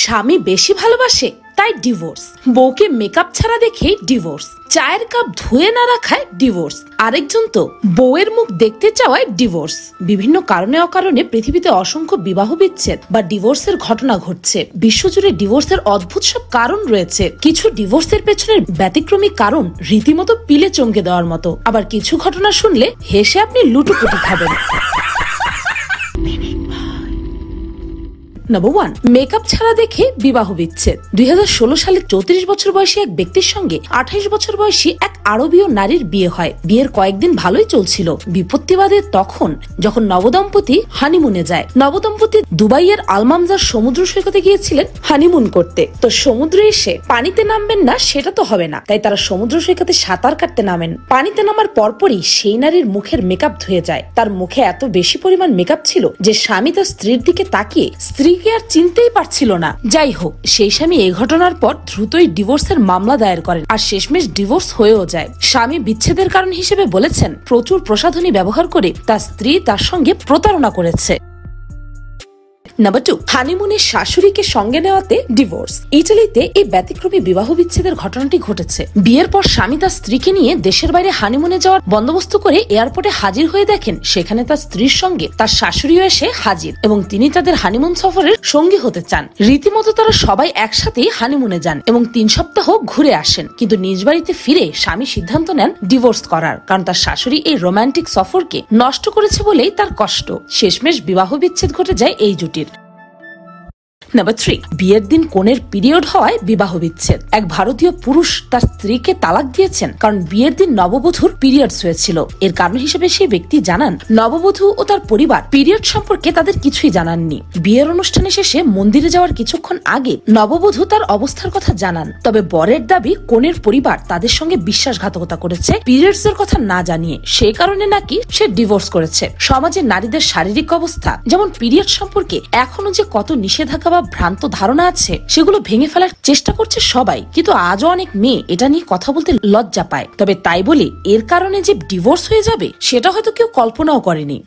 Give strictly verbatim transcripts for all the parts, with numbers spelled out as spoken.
স্বামী বেশি ভালোবাসে তাই ডিভোর্স, বউকে মেকআপ ছাড়া দেখে ডিভোর্স, চায়ের কাপ ধুয়ে না রাখায় ডিভোর্স, আরেকজন তো বউয়ের মুখ দেখতে চাওয়ায় ডিভোর্স। বিভিন্ন কারণে অকারণে পৃথিবীতে অসংখ্য বিবাহ বিচ্ছেদ বা ডিভোর্সের ঘটনা ঘটছে। বিশ্বজুড়ে ডিভোর্সের অদ্ভুত সব কারণ রয়েছে। কিছু ডিভোর্সের পেছনের ব্যতিক্রমী কারণ রীতিমতো পিলে চমকে দেওয়ার মতো, আবার কিছু ঘটনা শুনলে হেসে আপনি লুটোপুটি খাবেন। নাম্বার ওয়ান, মেকআপ ছাড়া দেখে বিবাহ বিচ্ছেদ। দুই হাজার ষোলো সালে চৌত্রিশ বছর বয়সী এক ব্যক্তির সঙ্গে আঠাইশ বছর বয়সী এক আরবীয় নারীর বিয়ে হয়। বিয়ের কয়েকদিন ভালোই চলছিল। বিপত্তিবাদে তখন যখন নবদম্পতি হানিমুনে যায়। নবদম্পতি দুবাইয়ের আলমামজার সমুদ্র সৈকতে গিয়েছিলেন হানিমুন করতে। তো সমুদ্রে এসে পানিতে নামবেন না সেটা তো হবে না, তাই তারা সমুদ্র সৈকতে সাঁতার কাটতে নামেন। পানিতে নামার পরপরই সেই নারীর মুখের মেকআপ ধুয়ে যায়। তার মুখে এত বেশি পরিমাণ মেকআপ ছিল যে স্বামী তার স্ত্রীর দিকে তাকিয়ে স্ত্রী আর চিনতেই পারছিল না। যাই হোক, সেই স্বামী এই ঘটনার পর দ্রুতই ডিভোর্সের মামলা দায়ের করেন, আর শেষমেশ ডিভোর্স হয়েও যায়। স্বামী বিচ্ছেদের কারণ হিসেবে বলেছেন প্রচুর প্রসাধনী ব্যবহার করে তার স্ত্রী তার সঙ্গে প্রতারণা করেছে। নাম্বার টু, হানিমুনের শাশুড়িকে সঙ্গে নেওয়াতে ডিভোর্স। ইটালিতে এই ব্যতিক্রমী বিবাহ বিচ্ছেদের ঘটনাটি ঘটেছে। বিয়ের পর স্বামী তার স্ত্রীকে নিয়ে দেশের বাইরে হানিমুনে যাওয়ার বন্দোবস্ত করে এয়ারপোর্টে হাজির হয়ে দেখেন সেখানে তার স্ত্রীর সঙ্গে তার শাশুড়িও এসে হাজির এবং তিনি তাদের হানিমুন সফরের সঙ্গী হতে চান। রীতিমতো তারা সবাই একসাথেই হানিমুনে যান এবং তিন সপ্তাহ ঘুরে আসেন, কিন্তু নিজ বাড়িতে ফিরে স্বামী সিদ্ধান্ত নেন ডিভোর্স করার, কারণ তার শাশুড়ি এই রোমান্টিক সফরকে নষ্ট করেছে বলেই তার কষ্ট। শেষমেশ বিবাহ বিচ্ছেদ ঘটে যায় এই জুটির। নাম্বার থ্রি, বিয়ের দিন কনের পিরিয়ড হওয়ায় বিবাহ বিচ্ছেদ। এক ভারতীয় পুরুষ তার স্ত্রীকে তালাক দিয়েছেন কারণ বিয়ের দিন নববধূর পিরিয়ডস হয়েছিল। এর কারণ হিসেবে সেই ব্যক্তি জানান নববধূ ও তার পরিবার পিরিয়ড সম্পর্কে তাদের কিছুই জানাননি। বিয়ের অনুষ্ঠানে শেষে মন্দিরে যাওয়ার কিছুক্ষণ আগে নববধূ তার অবস্থার কথা জানান, তবে বরের দাবি কনের পরিবার তাদের সঙ্গে বিশ্বাসঘাতকতা করেছে পিরিয়ডস এর কথা না জানিয়ে, সেই কারণে নাকি সে ডিভোর্স করেছে। সমাজে নারীদের শারীরিক অবস্থা যেমন পিরিয়ড সম্পর্কে এখনো যে কত নিষেধাজ্ঞা ভ্রান্ত ধারণা আছে সেগুলো ভেঙে ফেলার চেষ্টা করছে সবাই, কিন্তু আজও অনেক মেয়ে এটা নিয়ে কথা বলতে লজ্জা পায়। তবে তাই বলে এর কারণে যে ডিভোর্স হয়ে যাবে সেটা হয়তো কেউ কল্পনাও করেনি।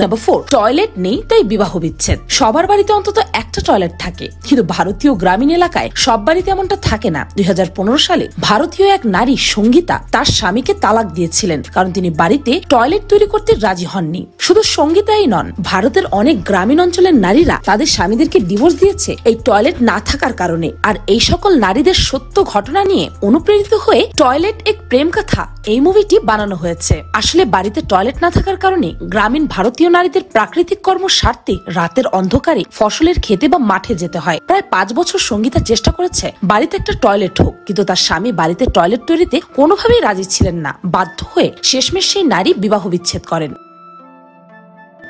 নাম্বার ফোর, টয়লেট নেই তাই বিবাহ বিচ্ছেদ। সবার বাড়িতে অন্তত একটা টয়লেট থাকে, কিন্তু ভারতীয় গ্রামীণ এলাকায় সব বাড়িতে এমনটা থাকে না। দুই হাজার পনেরো সালে ভারতীয় এক নারী সঙ্গীতা তার স্বামীকে তালাক দিয়েছিলেন কারণ তিনি বাড়িতে টয়লেট তৈরি করতে রাজি হননি। শুধু সঙ্গীতাই নন, ভারতের অনেক গ্রামীণ অঞ্চলের নারীরা তাদের স্বামীদেরকে ডিভোর্স দিয়েছে এই টয়লেট না থাকার কারণে। আর এই সকল নারীদের সত্য ঘটনা নিয়ে অনুপ্রেরিত হয়ে টয়লেট এক প্রেম কথা এই মুভিটি বানানো হয়েছে। আসলে বাড়িতে টয়লেট না থাকার কারণে গ্রামীণ ভারত নারীদের প্রাকৃতিক কর্ম স্বার্থে রাতের অন্ধকারে ফসলের খেতে বা মাঠে যেতে হয়। প্রায় পাঁচ বছর সঙ্গীতা চেষ্টা করেছে বাড়িতে একটা টয়লেট হোক, কিন্তু তার স্বামী বাড়িতে টয়লেট তৈরিতে কোনোভাবেই রাজি ছিলেন না। বাধ্য হয়ে শেষমেশ সেই নারী বিবাহ বিচ্ছেদ করেন।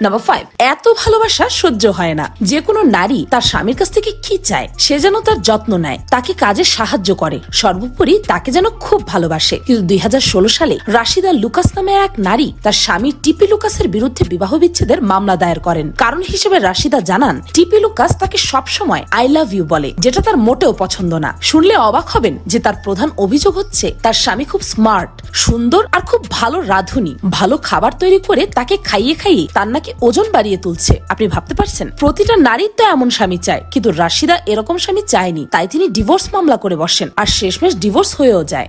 নাম্বার ফাইভ, এত ভালোবাসা সহ্য হয় না। যে কোনো নারী তার স্বামীর কাছ থেকে কি চায়, সে যেন তার যত্ন নেয়, তাকে কাজে সাহায্য করে, সর্বোপরি তাকে যেন খুব ভালোবাসে। কিন্তু দুই হাজার ষোলো সালে রাশিদা লুকাস নামে এক নারী তার স্বামী টিপি লুকাসের বিরুদ্ধে বিবাহ বিচ্ছেদের মামলা দায়ের করেন। কারণ হিসেবে রাশিদা জানান টিপি লুকাস তাকে সবসময় আই লাভ ইউ বলে, যেটা তার মোটেও পছন্দ না। শুনলে অবাক হবেন যে তার প্রধান অভিযোগ হচ্ছে তার স্বামী খুব স্মার্ট, সুন্দর আর খুব ভালো রাঁধুনি, ভালো খাবার তৈরি করে তাকে খাইয়ে খাইয়ে তার নাকি ওজন বাড়িয়ে তুলছে। আপনি ভাবতে পারছেন প্রতিটা নারীর তো এমন স্বামী চায়, কিন্তু রাশিদা এরকম স্বামী চায়নি, তাই তিনি ডিভোর্স মামলা করে বসেন আর শেষমেশ ডিভোর্স হয়েও যায়।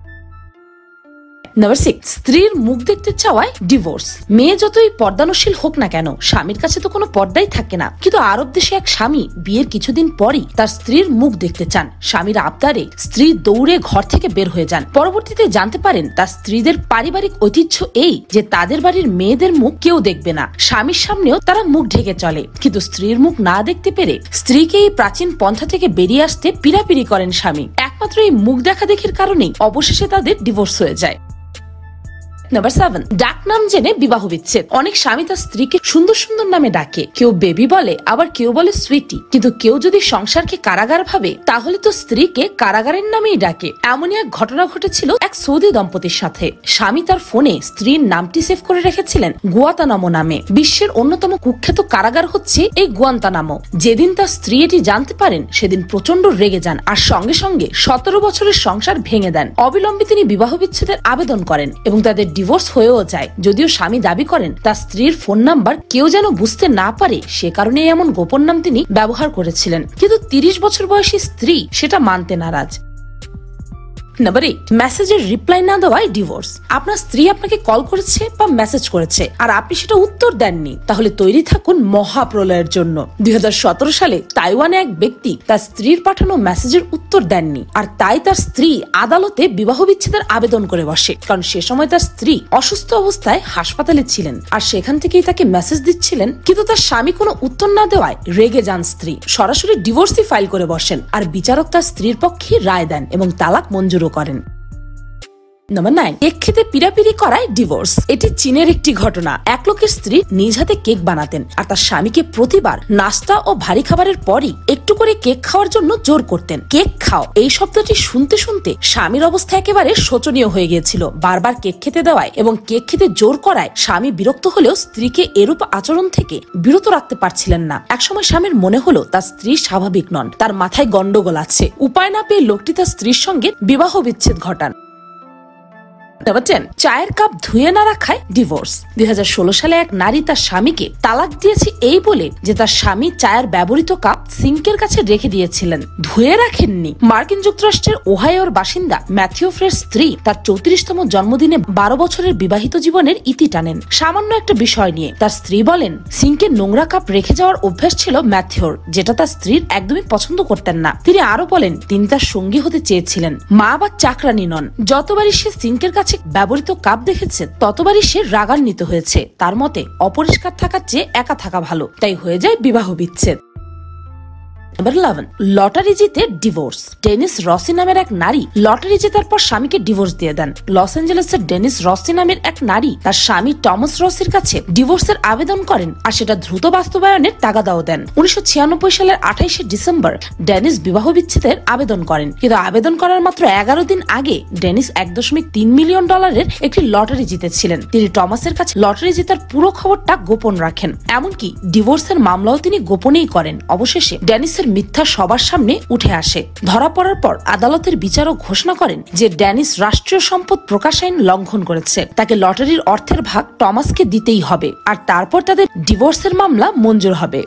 নাম্বার সিক্স, স্ত্রীর মুখ দেখতে চাওয়ায় ডিভোর্স। মেয়ে যতই পর্দানশীল হোক না কেন স্বামীর কাছে তো কোনো পর্দাই থাকে না, কিন্তু আরব দেশে এক স্বামী বিয়ের কিছুদিন পরই তার স্ত্রীর মুখ দেখতে চান। স্বামীর আবদারে স্ত্রী দৌড়ে ঘর থেকে বের হয়ে যান। পরবর্তীতে জানতে পারেন তার স্ত্রীদের পারিবারিক ঐতিহ্য এই যে তাদের বাড়ির মেয়েদের মুখ কেউ দেখবে না। স্বামীর সামনেও তারা মুখ ঢেকে চলে, কিন্তু স্ত্রীর মুখ না দেখতে পেরে স্ত্রীকে এই প্রাচীন পন্থা থেকে বেরিয়ে আসতে পিড়াপিড়ি করেন স্বামী। একমাত্র এই মুখ দেখা দেখির কারণেই অবশেষে তাদের ডিভোর্স হয়ে যায়। নাম্বার সেভেন, ডাক নাম জেনে বিবাহ বিচ্ছেদ। অনেক স্বামী তার স্ত্রীকে সুন্দর সুন্দর নামে ডাকে, কেউ বেবি বলে, আবার কেউ বলে সুইটি, কিন্তু কেউ যদি সংসারকে কারাগার ভাবে তাহলে তো স্ত্রীকে কারাগারের নামেই ডাকে। এমনই এক ঘটনা ঘটেছিল এক সৌদি দম্পতির সাথে। স্বামী তার ফোনে স্ত্রীর নামটি সেভ করে রেখেছিলেন গুয়ান্তানামো নামে। বিশ্বের অন্যতম কুখ্যাত কারাগার হচ্ছে এই গুয়ান্তানামো। যেদিন তার স্ত্রী এটি জানতে পারেন সেদিন প্রচন্ড রেগে যান আর সঙ্গে সঙ্গে সতেরো বছরের সংসার ভেঙে দেন। অবিলম্বে তিনি বিবাহ বিচ্ছেদের আবেদন করেন এবং তাদের ডিভোর্স হয়েও যায়। যদিও স্বামী দাবি করেন তার স্ত্রীর ফোন নাম্বার কেউ যেন বুঝতে না পারে সে কারণে এমন গোপন নাম তিনি ব্যবহার করেছিলেন, কিন্তু তিরিশ বছর বয়সী স্ত্রী সেটা মানতে নারাজ। নাম্বার এইট, মেসেজের রিপ্লাই না দেওয়ায় ডিভোর্স। আপনার স্ত্রী আপনাকে কল করেছে বা মেসেজ করেছে আর আপনি সেটা উত্তর দেননি, তাহলে তৈরি থাকুন মহাপ্রলয়ের জন্য। দুই হাজার সতেরো সালে তাইওয়ানে এক ব্যক্তি তার স্ত্রীর পাঠানো মেসেজের উত্তর দেননি আর তাই তার স্ত্রী আদালতে বিবাহ বিচ্ছেদের আবেদন করে বসে, কারণ সে সময় তার স্ত্রী অসুস্থ অবস্থায় হাসপাতালে ছিলেন আর সেখান থেকেই তাকে মেসেজ দিচ্ছিলেন, কিন্তু তার স্বামী কোনো উত্তর না দেওয়ায় রেগে যান স্ত্রী, সরাসরি ডিভোর্সই ফাইল করে বসেন আর বিচারক তার স্ত্রীর পক্ষে রায় দেন এবং তালাক মঞ্জুর করেন। নাম্বার নাইন, কেক খেতে পিড়াপিড়ি করায় ডিভোর্স। এটি চীনের একটি ঘটনা। এক লোকের স্ত্রী নিজ হাতে কেক বানাতেন আর তার স্বামীকে প্রতিবার নাস্তা ও ভারী খাবারের পরই একটু করে কেক খাওয়ার জন্য জোর করতেন। কেক খাও এই শব্দটি শুনতে শুনতে স্বামীর অবস্থা একেবারে শোচনীয় হয়ে গিয়েছিল। বারবার কেক খেতে দেওয়ায় এবং কেক খেতে জোর করায় স্বামী বিরক্ত হলেও স্ত্রীকে এরূপ আচরণ থেকে বিরত রাখতে পারছিলেন না। একসময় স্বামীর মনে হলো তার স্ত্রী স্বাভাবিক নন, তার মাথায় গন্ডগোল আছে। উপায় না পেয়ে লোকটি তার স্ত্রীর সঙ্গে বিবাহ বিচ্ছেদ ঘটান। নাম্বার টেন, চায়ের কাপ ধুয়ে না রাখায় ডিভোর্স। দুই হাজার ষোলো সালে এক নারী তার স্বামীকে তালাক দিয়েছে এই বলে যে তার স্বামী চায়ের ব্যবহৃত কাপ সিঙ্কের কাছে রেখে দিয়েছিলেন, ধুয়ে রাখেননি। মার্কিন যুক্তরাষ্ট্রের ওহাইওর বাসিন্দা ম্যাথিউ ফ্রেস স্ত্রী তার চৌত্রিশতম জন্মদিনে বারো বছরের বিবাহিত জীবনের ইতি টানেন সামান্য একটা বিষয় নিয়ে। তার স্ত্রী বলেন, সিঙ্কে নোংরা কাপ রেখে যাওয়ার অভ্যাস ছিল ম্যাথিউর, যেটা তার স্ত্রীর একদমই পছন্দ করতেন না। তিনি আরো বলেন, তিনি তার সঙ্গী হতে চেয়েছিলেন, মা বা চাকরানি নন। যতবারই সে সিঙ্কের কাছে ব্যবহৃত কাপ দেখেছে ততবারই সে রাগান্বিত হয়েছে। তার মতে অপরিষ্কার থাকার চেয়ে একা থাকা ভালো, তাই হয়ে যায় বিবাহ বিচ্ছেদ। লটারি জিতে ডিভোর্স। ডেনিস রসি নামের এক নারী লটারি জেতার পর স্বামীকে ডিভোর্স দিয়ে দেন। লস অ্যাঞ্জেলেসের ডেনিস রসি নামের এক নারী তার স্বামী টমাস রসির কাছে ডিভোর্সের আবেদন করেন আর সেটা দ্রুত বাস্তবায়নের তাগাদাও দেন। উনিশশো ছিয়ানব্বই সালের আঠাইশে ডিসেম্বর ডেনিস বিবাহ বিচ্ছেদের আবেদন করেন, কিন্তু আবেদন করার মাত্র এগারো দিন আগে ডেনিস এক দশমিক তিন মিলিয়ন ডলারের একটি লটারি জিতেছিলেন। তিনি টমাসের কাছে লটারি জেতার পুরো খবরটা গোপন রাখেন, এমনকি ডিভোর্সের মামলাও তিনি গোপনেই করেন। অবশেষে ডেনিসের মিথ্যা সবার সামনে উঠে আসে। ধরা পড়ার পর আদালতের বিচারক ঘোষণা করেন যে ডেনিস রাষ্ট্রীয় সম্পদ প্রকাশ আইন লঙ্ঘন করেছে, তাকে লটারির অর্থের ভাগ টমাসকে দিতেই হবে আর তারপর তাদের ডিভোর্সের মামলা মঞ্জুর হবে।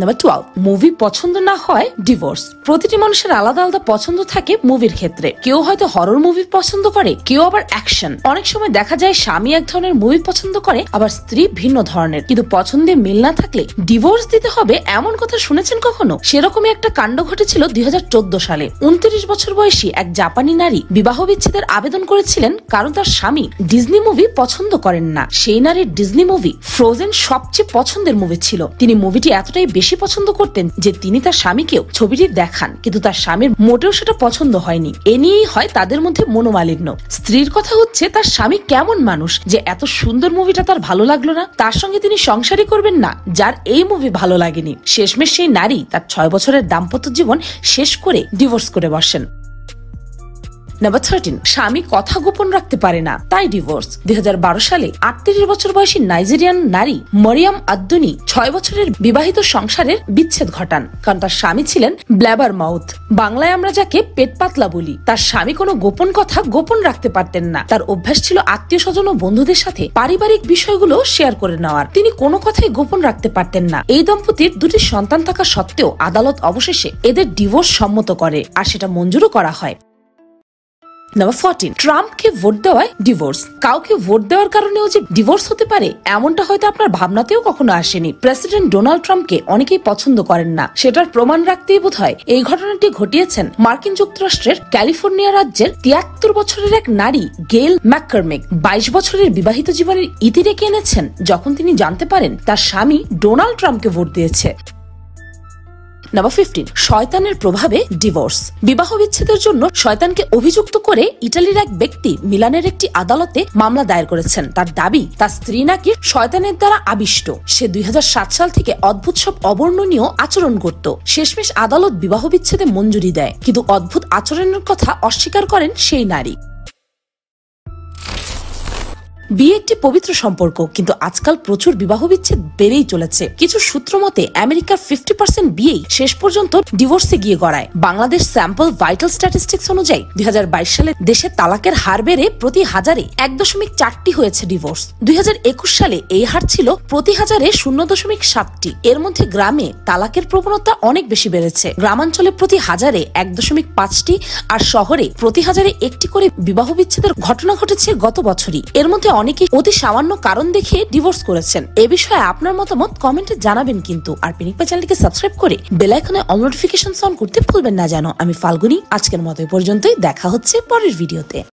নাম্বার টুয়েলভ, মুভি পছন্দ না হয় ডিভোর্স। প্রতিটি মানুষের আলাদা আলাদা পছন্দ থাকে মুভির ক্ষেত্রে। কেউ হয়তো হরর মুভি পছন্দ করে, কেউ আবার অ্যাকশন। অনেক সময় দেখা যায় স্বামী এক ধরনের মুভি পছন্দ করে আবার স্ত্রী ভিন্ন ধরনের, কিন্তু পছন্দে মিল না থাকলে ডিভোর্স দিতে হবে এমন কথা শুনেছেন কখনো? সেরকমই একটা কাণ্ড ঘটেছিল দুই হাজার চোদ্দ সালে। উনত্রিশ বছর বয়সী এক জাপানি নারী বিবাহ বিচ্ছেদের আবেদন করেছিলেন কারণ তার স্বামী ডিজনি মুভি পছন্দ করেন না। সেই নারীর ডিজনি মুভি ফ্রোজেন সবচেয়ে পছন্দের মুভি ছিল। তিনি মুভিটি এতটাই বেশি পছন্দ করতেন যে তিনি তার স্বামীকেও ছবিটি দেখান, কিন্তু তার স্বামীর মোটেও সেটা পছন্দ হয়নি। এ নিয়েই হয় তাদের মধ্যে মনোমালিন্য। স্ত্রীর কথা হচ্ছে, তার স্বামী কেমন মানুষ যে এত সুন্দর মুভিটা তার ভালো লাগলো না, তার সঙ্গে তিনি সংসারই করবেন না যার এই মুভি ভালো লাগেনি। শেষমেশ সেই নারী তার ছয় বছরের দাম্পত্য জীবন শেষ করে ডিভোর্স করে বসেন। নাম্বার থার্টিন, স্বামী কথা গোপন রাখতে পারে না তাই ডিভোর্স। দুই হাজার বারো সালে আটত্রিশ বছর বয়সী নাইজেরিয়ান নারী মারিয়াম আদ্দুনি ছয় বছরের বিবাহিত সংসারের বিচ্ছেদ ঘটান কারণ তার স্বামী ছিলেন ব্ল্যাবার মাউথ, বাংলায় আমরা যাকে পেট পাতলা বলি। তার স্বামী কোনো গোপন কথা গোপন রাখতে পারতেন না। তার অভ্যাস ছিল আত্মীয় স্বজন ও বন্ধুদের সাথে পারিবারিক বিষয়গুলো শেয়ার করে নেওয়ার। তিনি কোনো কথাই গোপন রাখতে পারতেন না। এই দম্পতির দুটি সন্তান থাকা সত্ত্বেও আদালত অবশেষে এদের ডিভোর্স সম্মত করে আর সেটা মঞ্জুরও করা হয়। নাম্বার চৌদ্দ, ট্রাম্পকে ভোট দেওয়ায় ডিভোর্স। কাউকে ভোট দেওয়ার কারণেও যে ডিভোর্স হতে পারে এমনটা হয়তো আপনার ভাবনাতেও কখনো আসেনি। প্রেসিডেন্ট ডোনাল্ড ট্রাম্পকে অনেকেই পছন্দ করেন না, সেটার প্রমাণ রাখতেই বোধহয় এই ঘটনাটি ঘটিয়েছেন মার্কিন যুক্তরাষ্ট্রের ক্যালিফোর্নিয়া রাজ্যের তিয়াত্তর বছরের এক নারী গেইল ম্যাককর্মিক বাইশ বছরের বিবাহিত জীবনের ইতি ডেকে এনেছেন যখন তিনি জানতে পারেন তার স্বামী ডোনাল্ড ট্রাম্পকে ভোট দিয়েছে। নাম্বার পনেরো, শয়তানের প্রভাবে ডিভোর্স। বিবাহ বিচ্ছেদের জন্য শয়তানকে অভিযুক্ত করে ইটালির এক ব্যক্তি মিলানের একটি আদালতে মামলা দায়ের করেছেন। তার দাবি, তার স্ত্রী নাকি শয়তানের দ্বারা আবিষ্ট। সে দুই হাজার সাত সাল থেকে অদ্ভুত সব অবর্ণনীয় আচরণ করত। শেষমেশ আদালত বিবাহ বিচ্ছেদে মঞ্জুরি দেয়, কিন্তু অদ্ভুত আচরণের কথা অস্বীকার করেন সেই নারী। বিয়ে একটি পবিত্র সম্পর্ক, কিন্তু আজকাল প্রচুর বিবাহ বিচ্ছেদ বেড়েই চলেছে। কিছু সূত্র মতে আমেরিকার ফিফটি পার্সেন্ট বিয়েই শেষ পর্যন্ত ডিভোর্সে গিয়ে গড়ায়। বাংলাদেশ স্যাম্পল ভাইটাল স্ট্যাটিস্টিক্স অনুযায়ী দুই হাজার বাইশ সালে দেশে তালাকের হার বেড়ে প্রতি হাজারে এক দশমিক চারটি হয়েছে ডিভোর্স। দুই হাজার একুশ সালে এই হার ছিল প্রতি হাজারে শূন্য দশমিক সাতটি। এর মধ্যে গ্রামে তালাকের প্রবণতা অনেক বেশি বেড়েছে। গ্রামাঞ্চলে প্রতি হাজারে এক দশমিক পাঁচটি আর শহরে প্রতি হাজারে একটি করে বিবাহ বিচ্ছেদের ঘটনা ঘটেছে গত বছরই। এর মধ্যে অনেকেই অতি সামান্য কারণ দেখে ডিভোর্স করেছেন। এ বিষয়ে আপনার মতামত কমেন্টে জানাবেন কিন্তু, আর পিনিকপাই চ্যানেলটিকে সাবস্ক্রাইব করে বেল আইকনে অল নোটিফিকেশন অন করতে ভুলবেন না। জানো আমি ফাল্গুনী, আজকের মতো এই পর্যন্তই, দেখা হচ্ছে পরের ভিডিওতে।